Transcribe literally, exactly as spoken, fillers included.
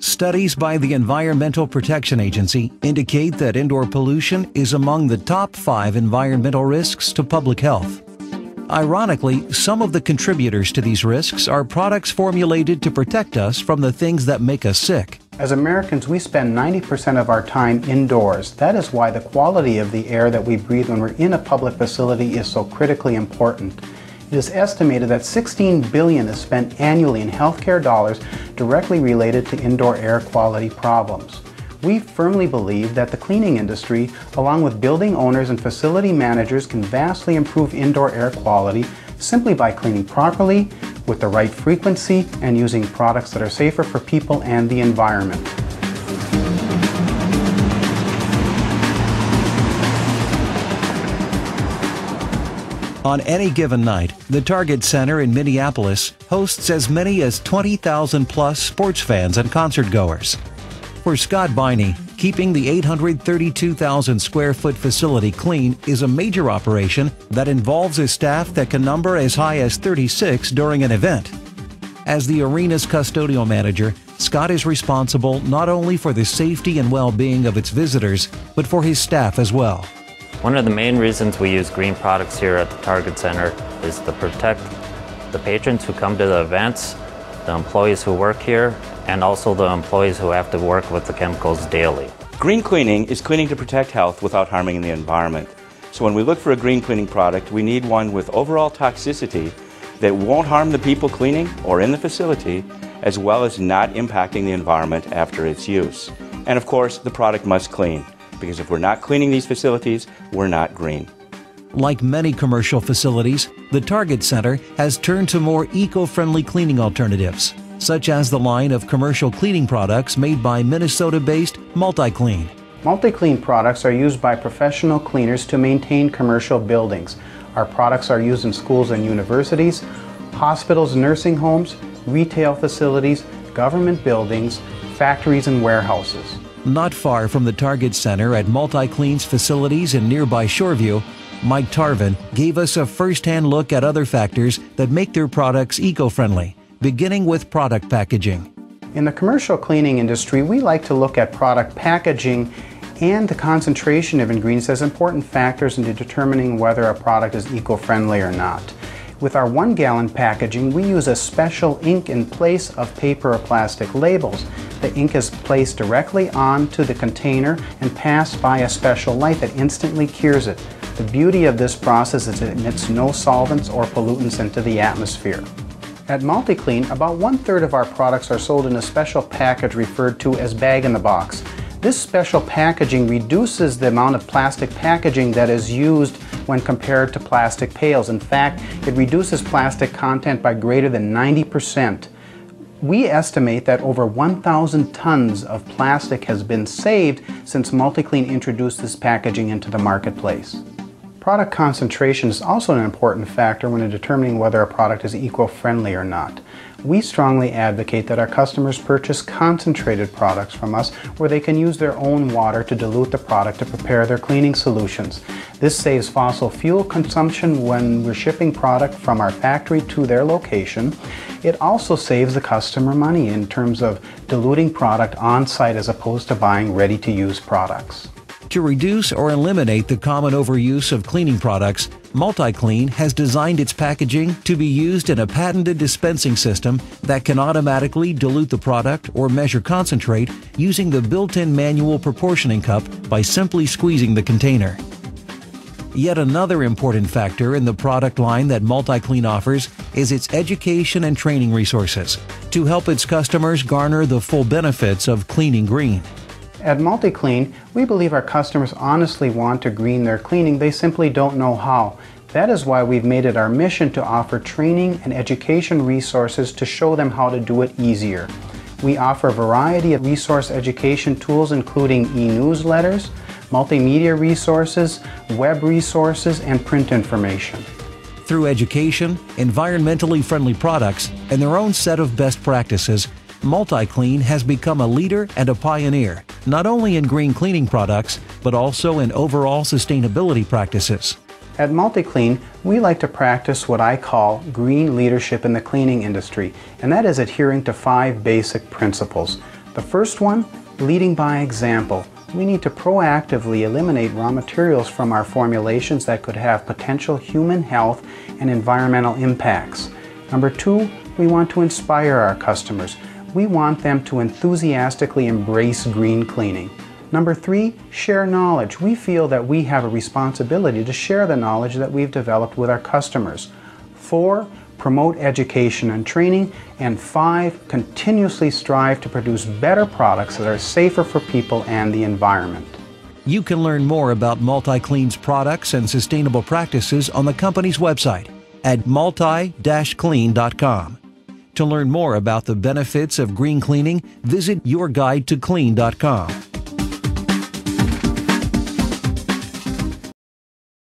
Studies by the Environmental Protection Agency indicate that indoor pollution is among the top five environmental risks to public health. Ironically, some of the contributors to these risks are products formulated to protect us from the things that make us sick. As Americans, we spend ninety percent of our time indoors. That is why the quality of the air that we breathe when we're in a public facility is so critically important. It is estimated that sixteen billion dollars is spent annually in healthcare dollars directly related to indoor air quality problems. We firmly believe that the cleaning industry, along with building owners and facility managers, can vastly improve indoor air quality simply by cleaning properly, with the right frequency, and using products that are safer for people and the environment. On any given night, the Target Center in Minneapolis hosts as many as twenty thousand plus sports fans and concert goers. For Scott Biney, keeping the eight hundred thirty-two thousand square foot facility clean is a major operation that involves a staff that can number as high as thirty-six during an event. As the arena's custodial manager, Scott is responsible not only for the safety and well-being of its visitors, but for his staff as well. One of the main reasons we use green products here at the Target Center is to protect the patrons who come to the events, the employees who work here, and also the employees who have to work with the chemicals daily. Green cleaning is cleaning to protect health without harming the environment. So when we look for a green cleaning product, we need one with overall toxicity that won't harm the people cleaning or in the facility, as well as not impacting the environment after its use. And of course, the product must clean, because if we're not cleaning these facilities, we're not green. Like many commercial facilities, the Target Center has turned to more eco-friendly cleaning alternatives, such as the line of commercial cleaning products made by Minnesota-based Multi-Clean. Multi-Clean products are used by professional cleaners to maintain commercial buildings. Our products are used in schools and universities, hospitals, nursing homes, retail facilities, government buildings, factories, and warehouses. Not far from the Target Center at Multi-Clean's facilities in nearby Shoreview, Mike Tarvin gave us a first-hand look at other factors that make their products eco-friendly, beginning with product packaging. In the commercial cleaning industry, we like to look at product packaging and the concentration of ingredients as important factors into determining whether a product is eco-friendly or not. With our one-gallon packaging, we use a special ink in place of paper or plastic labels. The ink is placed directly onto the container and passed by a special light that instantly cures it. The beauty of this process is it emits no solvents or pollutants into the atmosphere. At Multi-Clean, about one-third of our products are sold in a special package referred to as bag-in-the-box. This special packaging reduces the amount of plastic packaging that is used when compared to plastic pails. In fact, it reduces plastic content by greater than ninety percent. We estimate that over one thousand tons of plastic has been saved since Multi-Clean introduced this packaging into the marketplace. Product concentration is also an important factor when determining whether a product is eco-friendly or not. We strongly advocate that our customers purchase concentrated products from us where they can use their own water to dilute the product to prepare their cleaning solutions. This saves fossil fuel consumption when we're shipping product from our factory to their location. It also saves the customer money in terms of diluting product on-site as opposed to buying ready-to-use products. To reduce or eliminate the common overuse of cleaning products, Multi-Clean has designed its packaging to be used in a patented dispensing system that can automatically dilute the product or measure concentrate using the built-in manual proportioning cup by simply squeezing the container. Yet another important factor in the product line that Multi-Clean offers is its education and training resources to help its customers garner the full benefits of cleaning green. At Multi-Clean, we believe our customers honestly want to green their cleaning. They simply don't know how. That is why we've made it our mission to offer training and education resources to show them how to do it easier. We offer a variety of resource education tools, including e-newsletters, multimedia resources, web resources, and print information. Through education, environmentally friendly products, and their own set of best practices, Multi-Clean has become a leader and a pioneer, not only in green cleaning products, but also in overall sustainability practices. At Multi-Clean, we like to practice what I call green leadership in the cleaning industry, and that is adhering to five basic principles. The first one, leading by example. We need to proactively eliminate raw materials from our formulations that could have potential human health and environmental impacts. Number two, we want to inspire our customers. We want them to enthusiastically embrace green cleaning. Number three, share knowledge. We feel that we have a responsibility to share the knowledge that we've developed with our customers. Four, promote education and training. And five, continuously strive to produce better products that are safer for people and the environment. You can learn more about Multi-Clean's products and sustainable practices on the company's website at multi dash clean dot com. To learn more about the benefits of green cleaning, visit your guide to clean dot com.